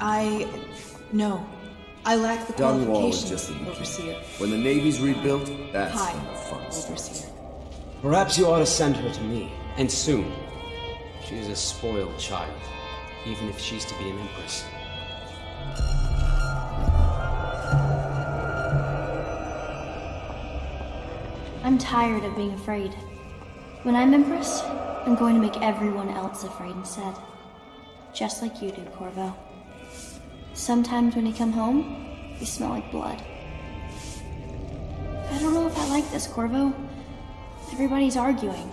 I lack the qualifications, Overseer. When the Navy's rebuilt, that's when the fun starts. Perhaps you ought to send her to me, and soon. She's a spoiled child, even if she's to be an empress. I'm tired of being afraid. When I'm empress, I'm going to make everyone else afraid instead. Just like you do, Corvo. Sometimes when you come home, you smell like blood. I don't know if I like this, Corvo. Everybody's arguing.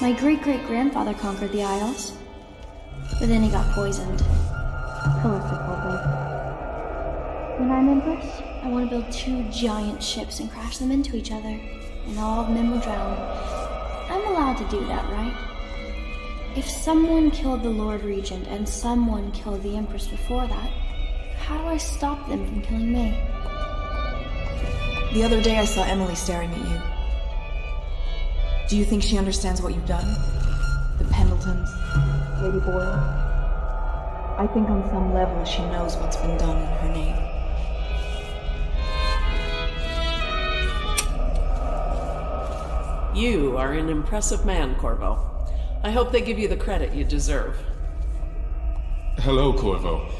My great-great-grandfather conquered the Isles, but then he got poisoned. Powerful, Corvo. When I'm empress, I want to build two giant ships and crash them into each other, and all of men will drown. I'm allowed to do that, right? If someone killed the Lord Regent and someone killed the Empress before that, how do I stop them from killing me? The other day I saw Emily staring at you. Do you think she understands what you've done? The Pendletons, Lady Boyle. I think on some level she knows what's been done in her name. You are an impressive man, Corvo. I hope they give you the credit you deserve. Hello, Corvo.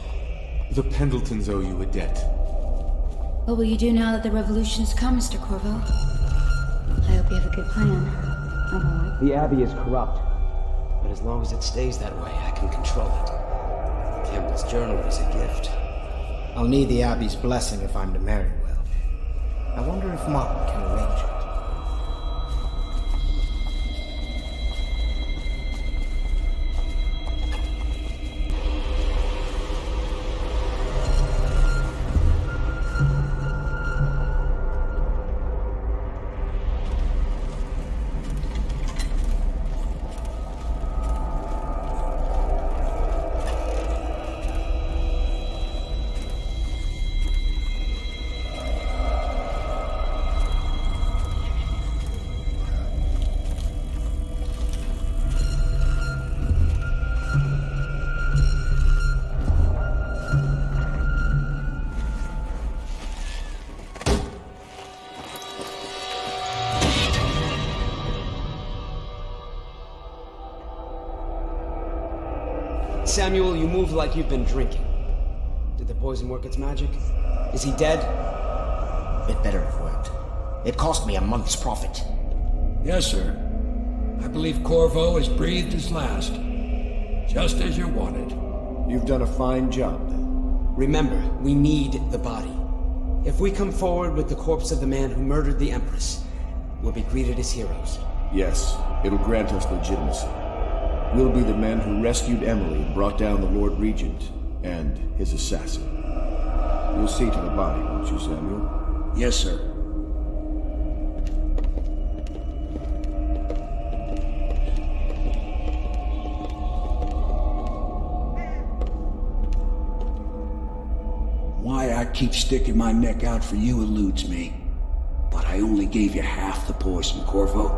The Pendletons owe you a debt. What will you do now that the revolution's come, Mr. Corvo? I hope you have a good plan. The Abbey is corrupt, but as long as it stays that way, I can control it. Campbell's journal is a gift. I'll need the Abbey's blessing if I'm to marry well. I wonder if Mom can arrange it. Samuel, you move like you've been drinking. Did the poison work its magic? Is he dead? It better have worked. It cost me a month's profit. Yes, sir. I believe Corvo has breathed his last. Just as you wanted. You've done a fine job, then. Remember, we need the body. If we come forward with the corpse of the man who murdered the Empress, we'll be greeted as heroes. Yes, it'll grant us legitimacy. We'll be the men who rescued Emily and brought down the Lord Regent and his assassin. You'll see to the body, won't you, Samuel? Yes, sir. Why I keep sticking my neck out for you eludes me. But I only gave you half the poison, Corvo.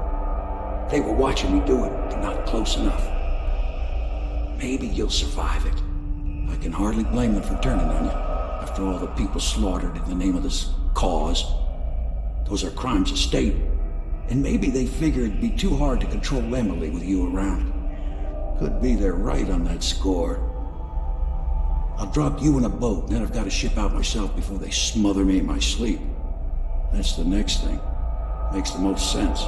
They were watching me do it, but not close enough. Maybe you'll survive it. I can hardly blame them for turning on you, after all the people slaughtered in the name of this cause. Those are crimes of state, and maybe they figure it'd be too hard to control Emily with you around. Could be they're right on that score. I'll drop you in a boat, and then I've got to ship out myself before they smother me in my sleep. That's the next thing. Makes the most sense.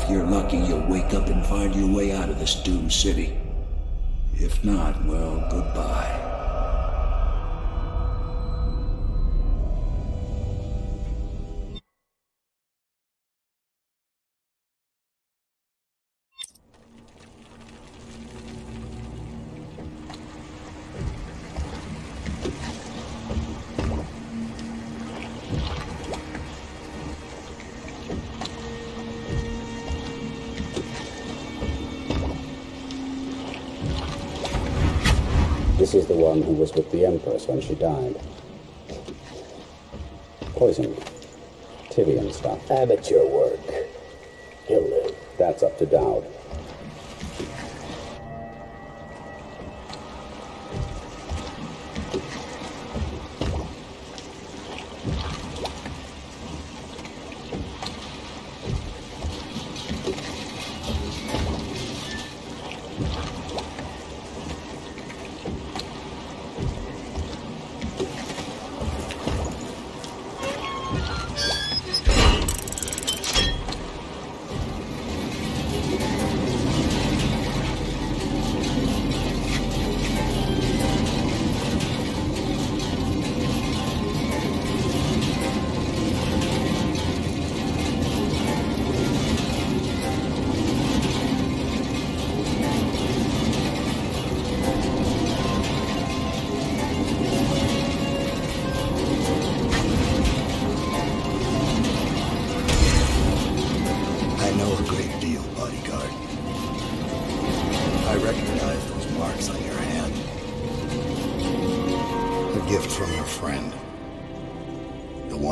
If you're lucky, you'll wake up and find your way out of this doomed city. If not, well, goodbye. This is the one who was with the Empress when she died. Poisoned. Tibian stuff. Amateur work. He'll live. That's up to Daud.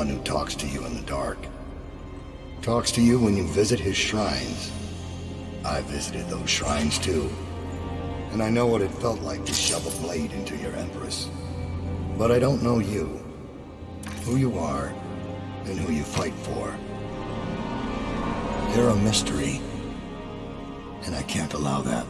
one who talks to you in the dark. Talks to you when you visit his shrines. I visited those shrines too, and I know what it felt like to shove a blade into your Empress. But I don't know you, who you are, and who you fight for. You're a mystery, and I can't allow that.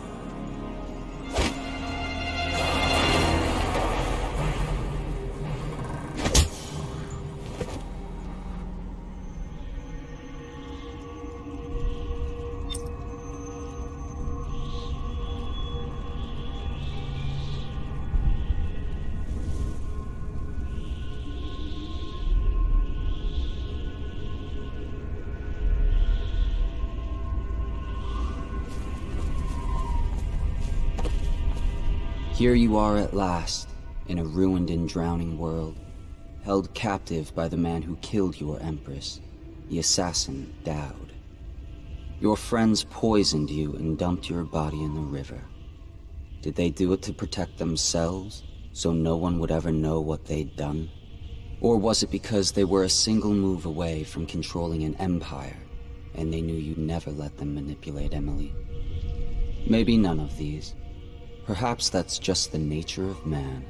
Here you are at last, in a ruined and drowning world, held captive by the man who killed your Empress, the assassin, Daud. Your friends poisoned you and dumped your body in the river. Did they do it to protect themselves, so no one would ever know what they'd done? Or was it because they were a single move away from controlling an empire, and they knew you'd never let them manipulate Emily? Maybe none of these. Perhaps that's just the nature of man.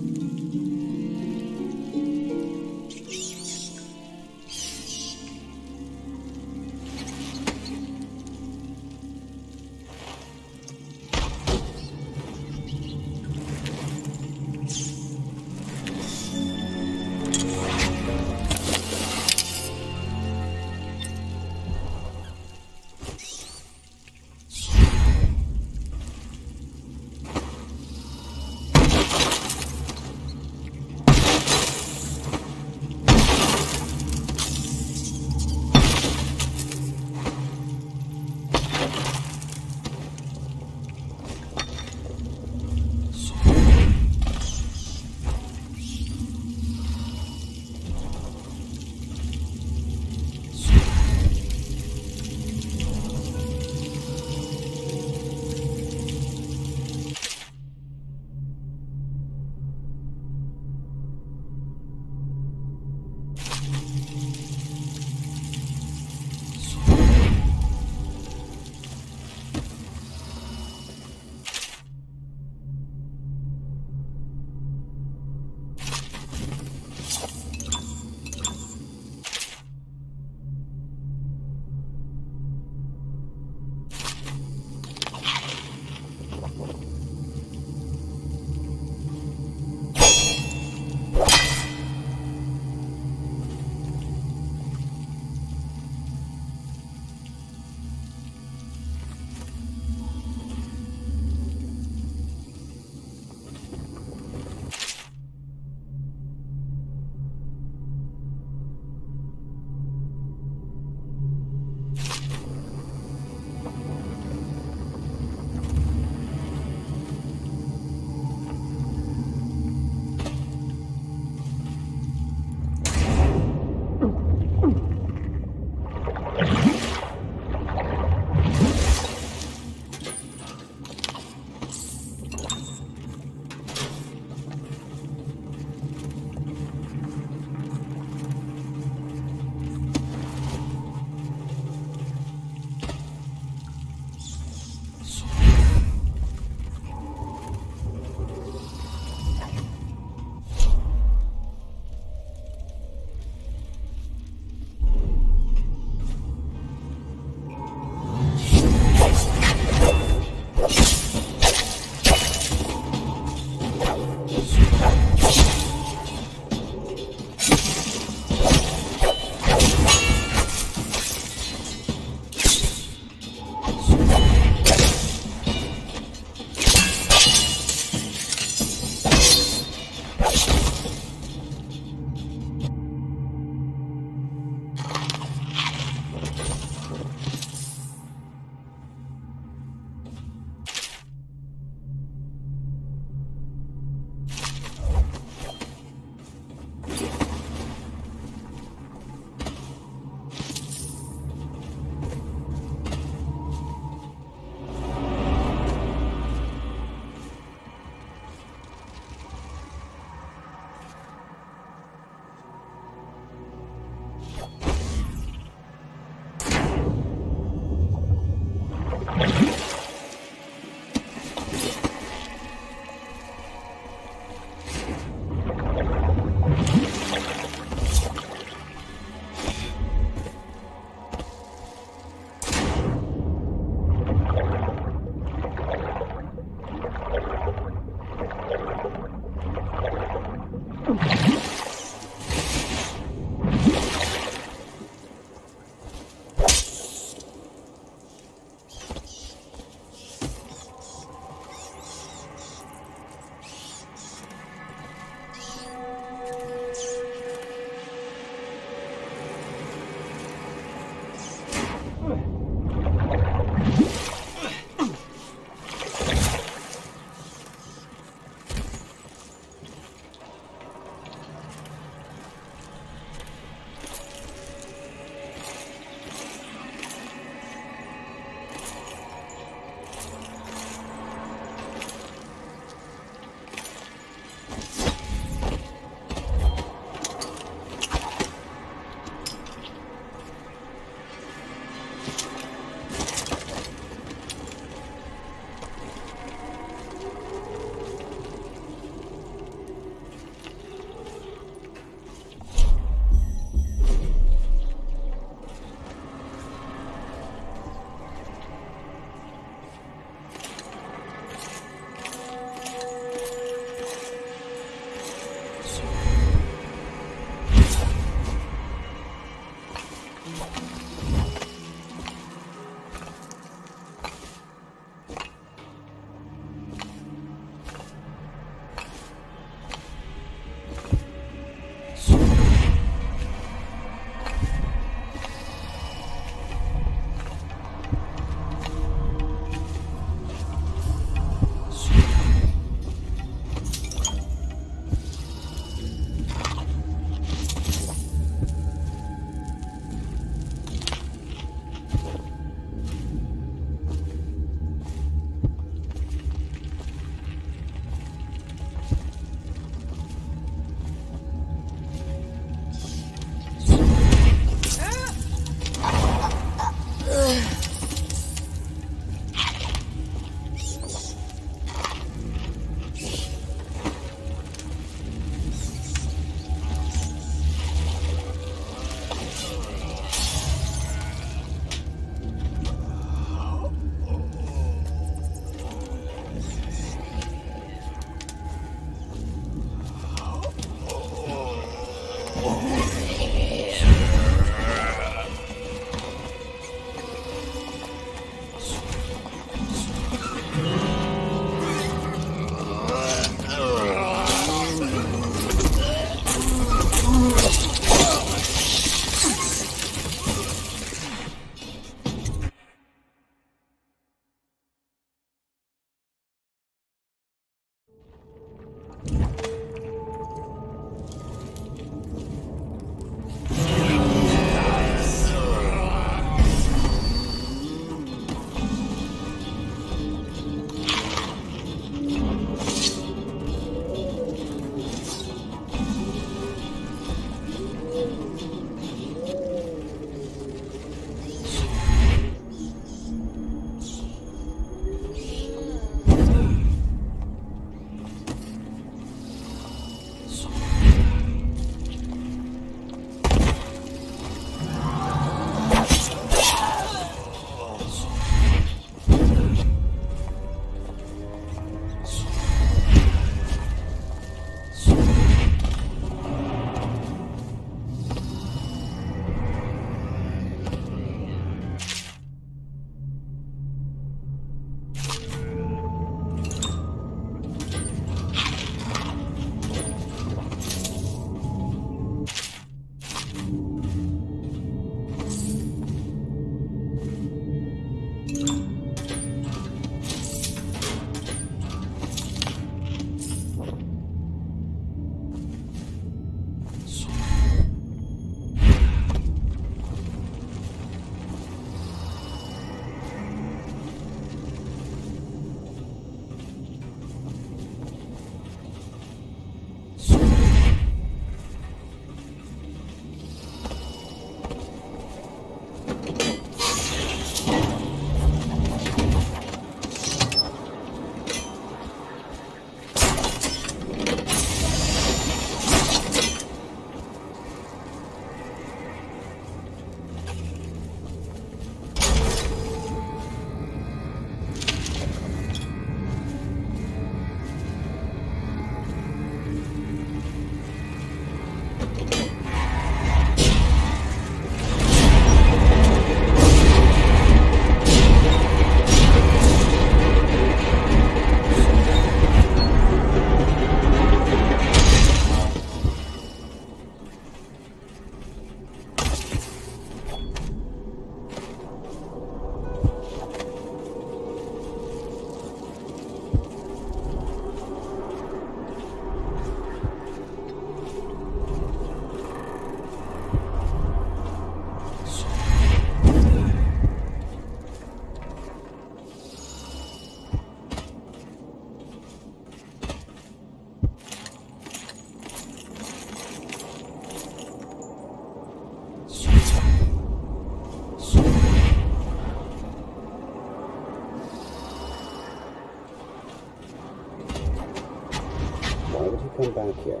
come back here?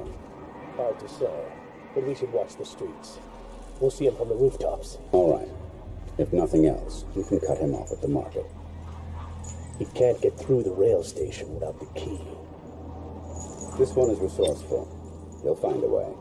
Hard to say, but we should watch the streets. We'll see him from the rooftops. All right. If nothing else, you can cut him off at the market. He can't get through the rail station without the key. This one is resourceful. He'll find a way.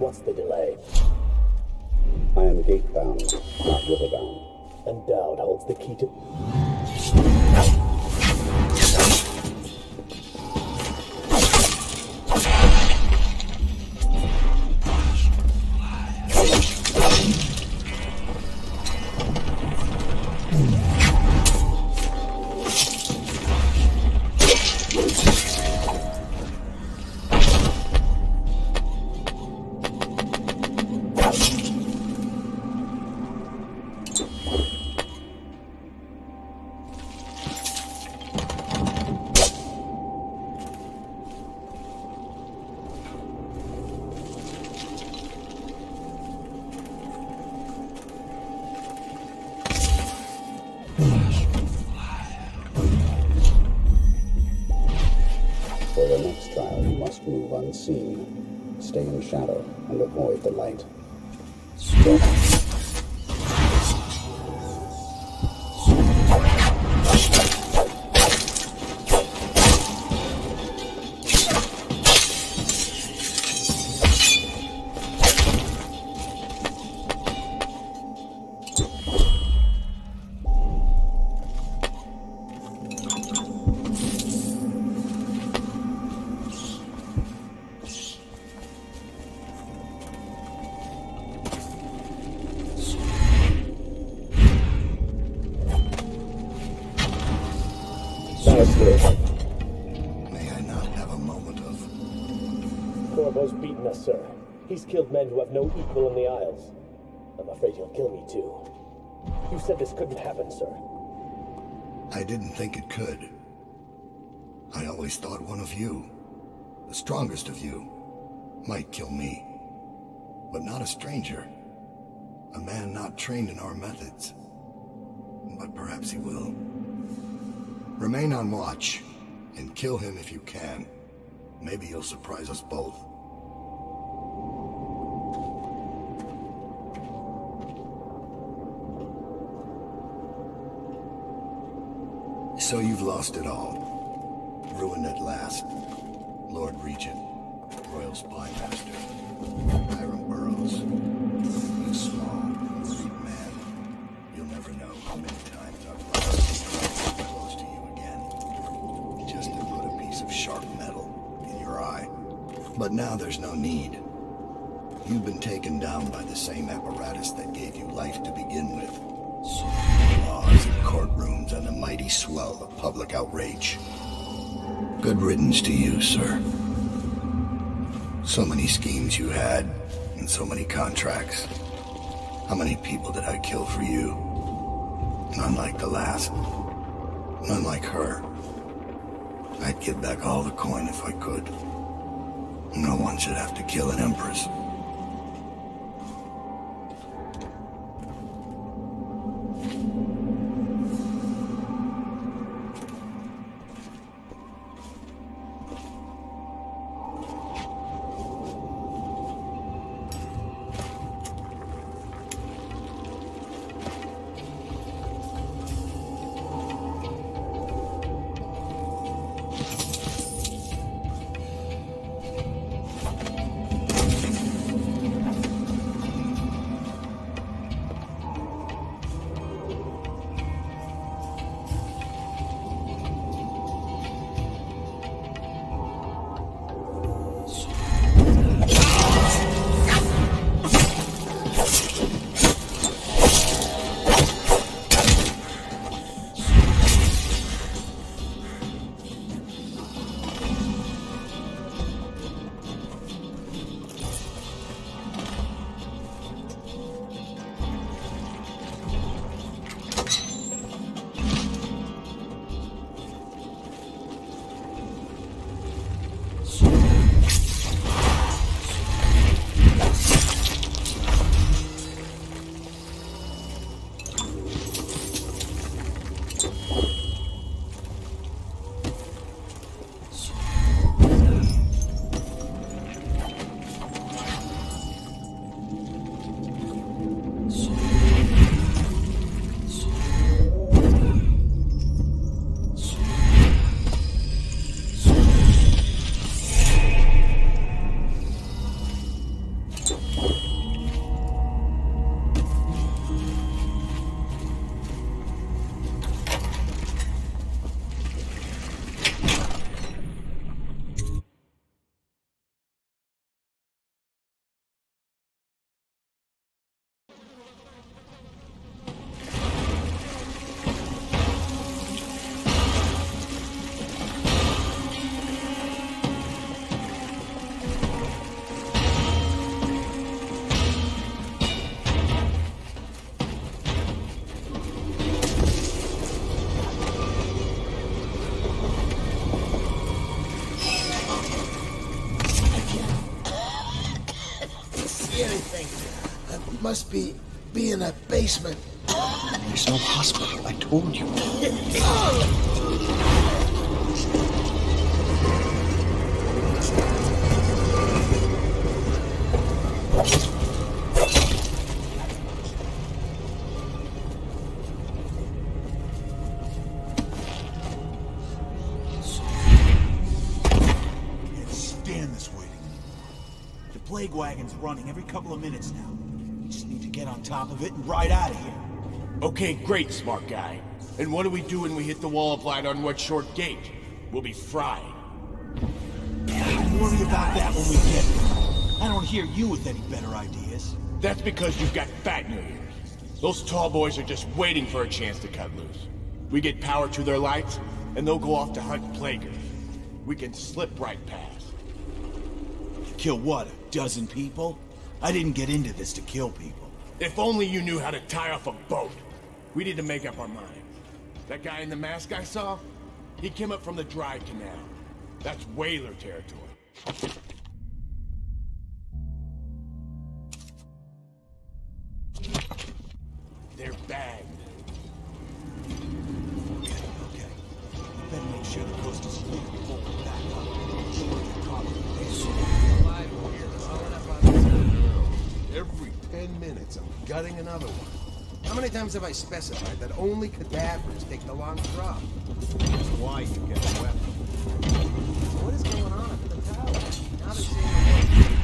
What's the delay? I am gate-bound, not river-bound. And Daud holds the key to... Unseen, stay in shadow and avoid the light. He's killed men who have no equal in the Isles. I'm afraid he'll kill me too. You said this couldn't happen, sir. I didn't think it could. I always thought one of you, the strongest of you, might kill me. But not a stranger. A man not trained in our methods. But perhaps he will. Remain on watch, and kill him if you can. Maybe you'll surprise us both. So you've lost it all. Ruined at last. Lord Regent, Royal Spymaster, Hiram Burrows. You small, weak man. You'll never know how many times I've lost close to you again. Just to put a piece of sharp metal in your eye. But now there's no need. You've been taken down by the same apparatus that gave you life to begin with. Laws and courtrooms and a mighty swell of public outrage. Good riddance to you, sir. So many schemes you had, and so many contracts. How many people did I kill for you? None like the last. None like her. I'd give back all the coin if I could. No one should have to kill an empress. see anything. We must be in that basement. There's no hospital, I told you. Can't stand this waiting anymore. The plague wagon's running every couple of minutes now. We just need to get on top of it and ride out of here. Okay, great, smart guy. And what do we do when we hit the wall of light on what short gate? We'll be fried. Don't worry about that when we get there. I don't hear you with any better ideas. That's because you've got fat in your ears. Those tall boys are just waiting for a chance to cut loose. We get power to their lights, and they'll go off to hunt plaguers. We can slip right past. Kill what, a dozen people? I didn't get into this to kill people. If only you knew how to tie off a boat. We need to make up our mind. That guy in the mask I saw? He came up from the dry canal. That's whaler territory. They're bagged. Okay. Better make sure the coast is clear before we back up. Every 10 minutes, I'm gutting another one. How many times have I specified that only cadavers take the long straw? That's why you get a weapon. What is going on up in the tower? Not a single one.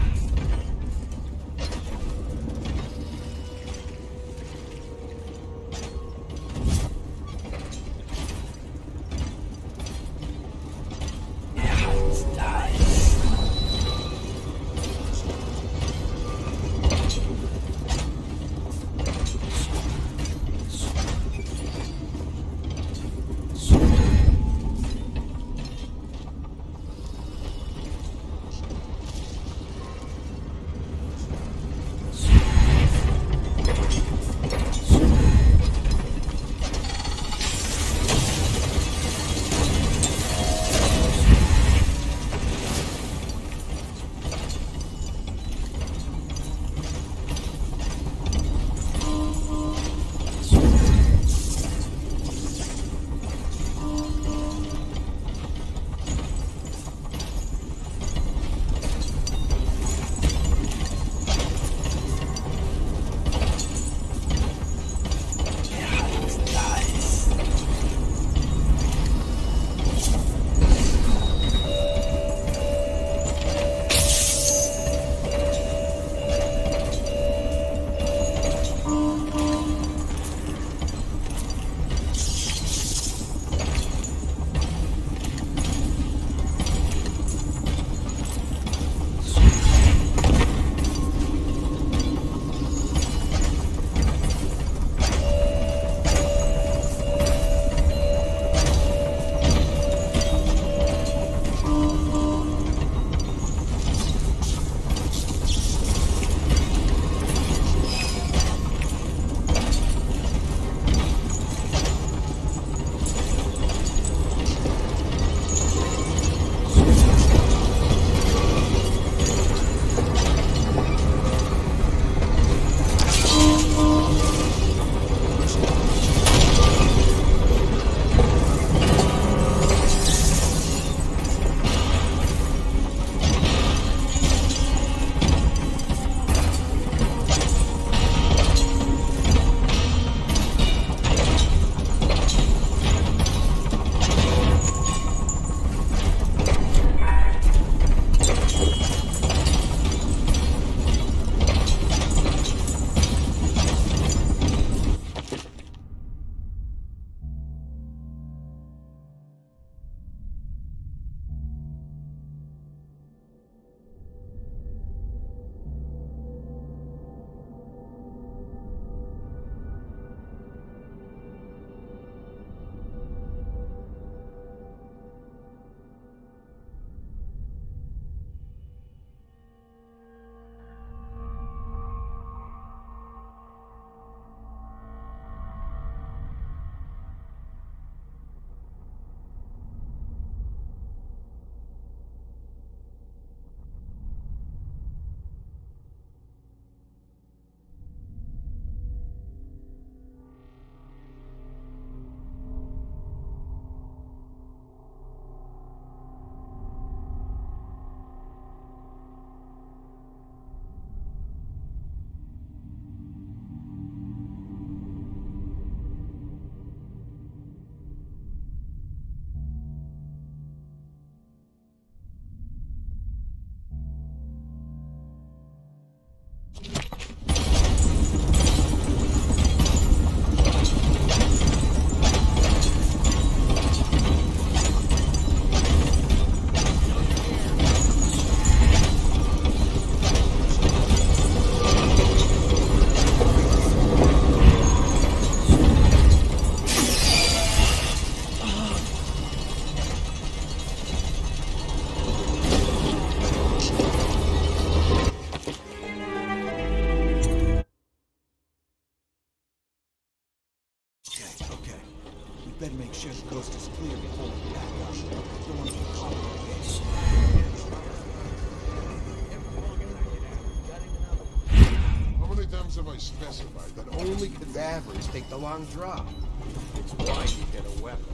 Then make sure the coast is clear before we back up. Don't want to be caught in. How many times have I specified that only cadavers take the long drop? It's why you get a weapon.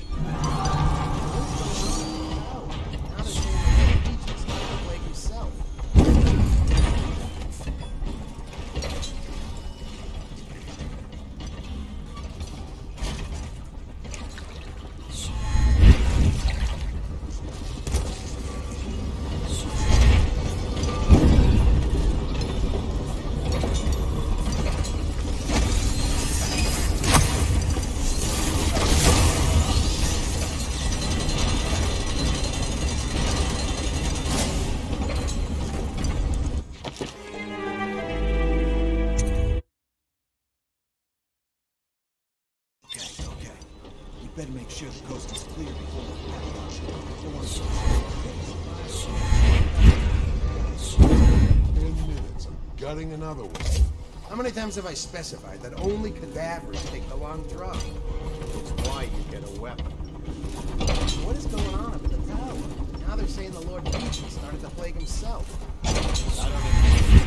Another one. How many times have I specified that only cadavers take the long drop? It's why you get a weapon. What is going on up in the tower? Now they're saying the Lord Regent started the plague himself. I don't know.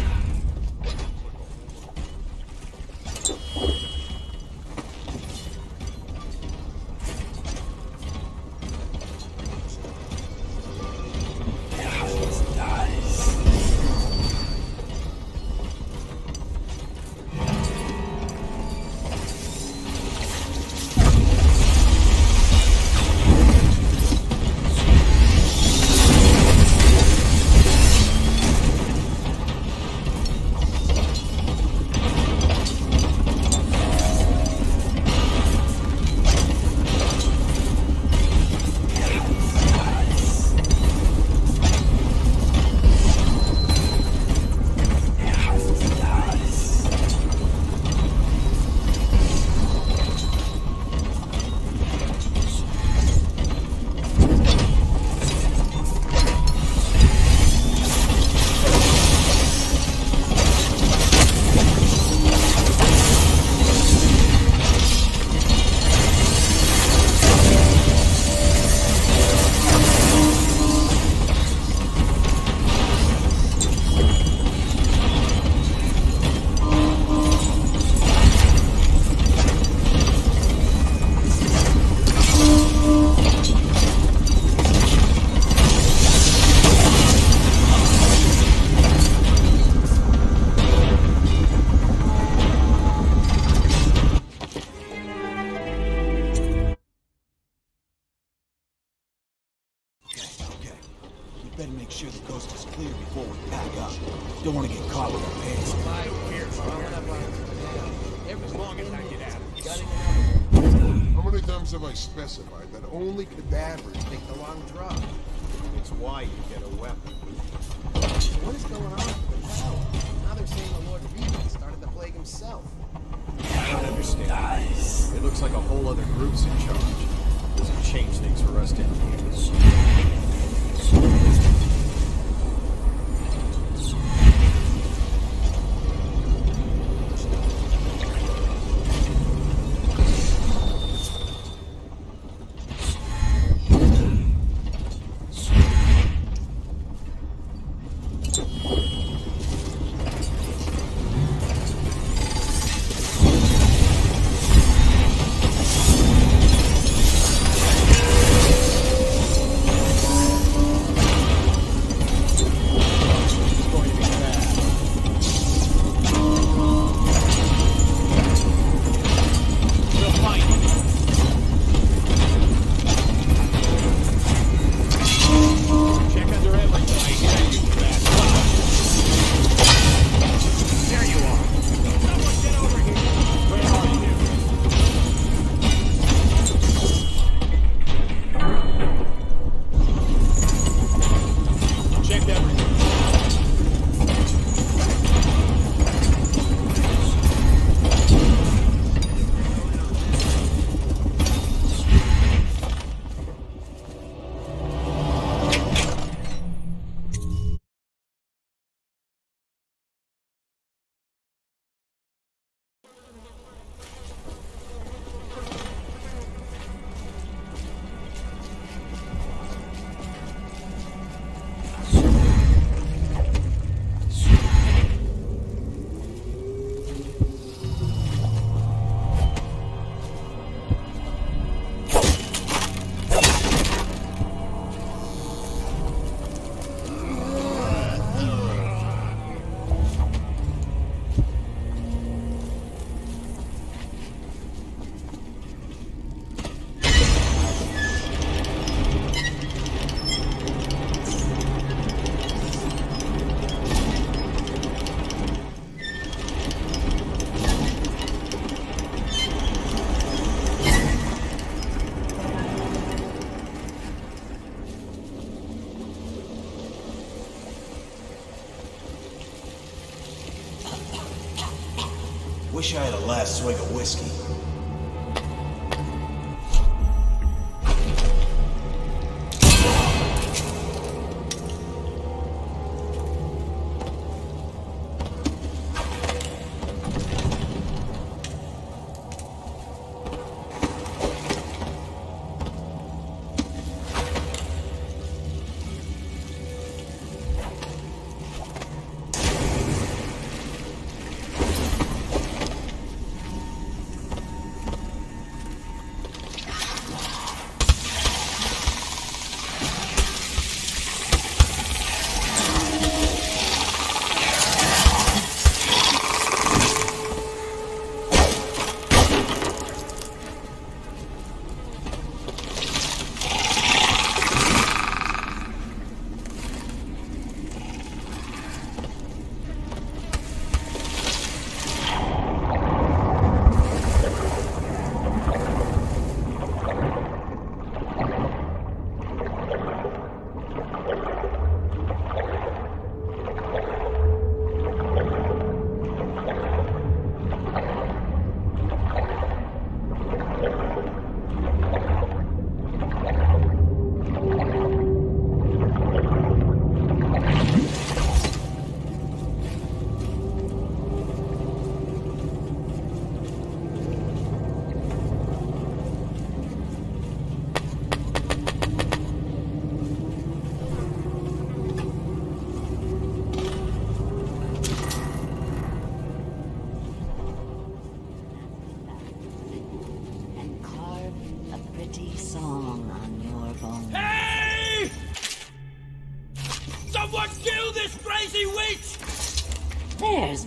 Wish I had a last swig of whiskey.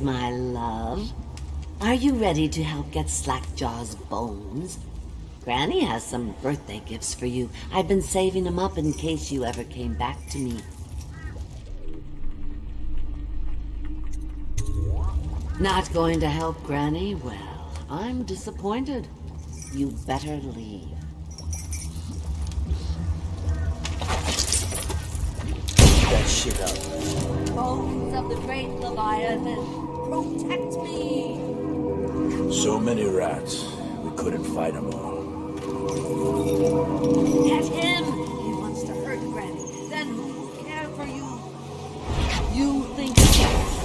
My love, are you ready to help get Slackjaw's bones? Granny has some birthday gifts for you. I've been saving them up in case you ever came back to me. Not going to help, Granny? Well, I'm disappointed. You better leave. That shit up. Bones of the great Leviathan. Protect me! So many rats, we couldn't fight them all. Get him! He wants to hurt Granny. Then who will care for you? You think yes.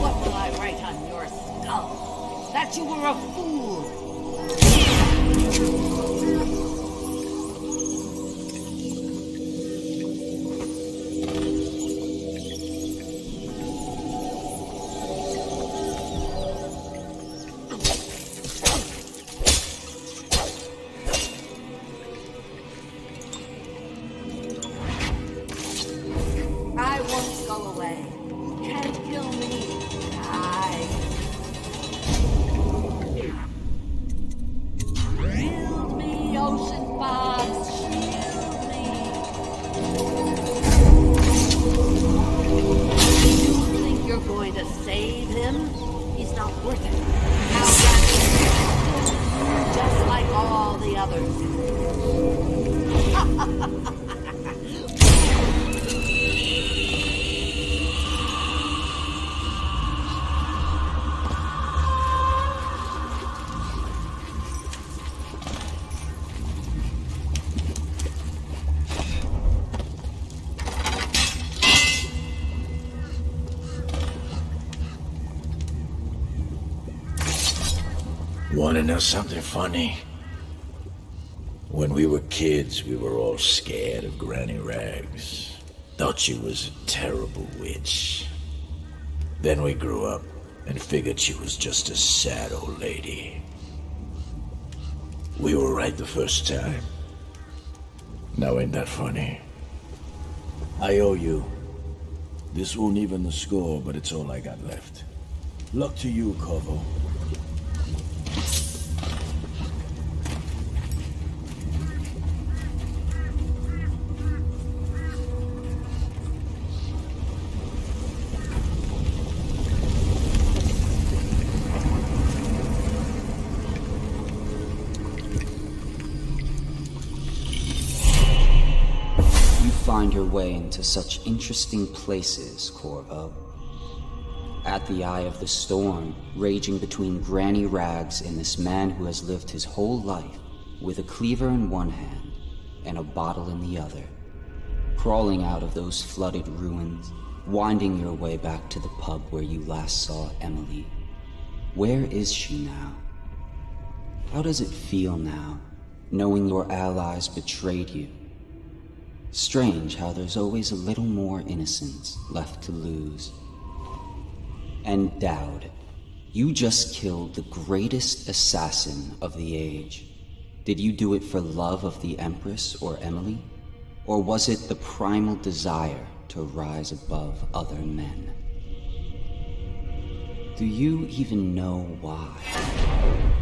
What will I write on your skull? That you were a fool! Want to know something funny? When we were kids, we were all scared of Granny Rags. Thought she was a terrible witch. Then we grew up and figured she was just a sad old lady. We were right the first time. Now ain't that funny? I owe you. This won't even the score, but it's all I got left. Luck to you, Corvo. You find your way into such interesting places, Corvo. at the eye of the storm, raging between Granny Rags and this man who has lived his whole life with a cleaver in one hand and a bottle in the other. Crawling out of those flooded ruins, winding your way back to the pub where you last saw Emily. Where is she now? How does it feel now, knowing your allies betrayed you? Strange how there's always a little more innocence left to lose. And Daud, you just killed the greatest assassin of the age. Did you do it for love of the Empress or Emily? Or was it the primal desire to rise above other men? Do you even know why?